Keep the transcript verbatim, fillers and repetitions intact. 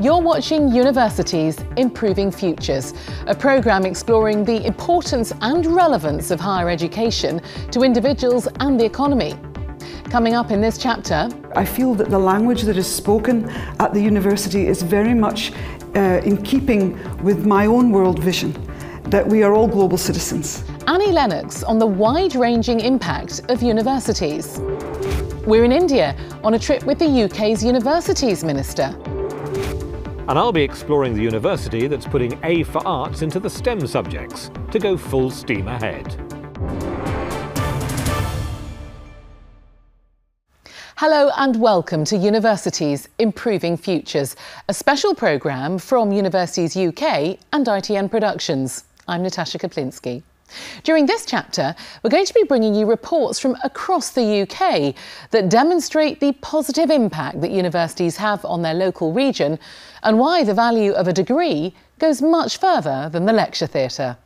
You're watching Universities Improving Futures, a programme exploring the importance and relevance of higher education to individuals and the economy. Coming up in this chapter... I feel that the language that is spoken at the university is very much uh, in keeping with my own world vision, that we are all global citizens. Annie Lennox on the wide-ranging impact of universities. We're in India on a trip with the U K's Universities Minister. And I'll be exploring the university that's putting A for Arts into the STEM subjects to go full steam ahead. Hello and welcome to Universities Improving Futures, a special programme from Universities U K and I T N Productions. I'm Natasha Kaplinsky. During this chapter, we're going to be bringing you reports from across the U K that demonstrate the positive impact that universities have on their local region and why the value of a degree goes much further than the lecture theatre.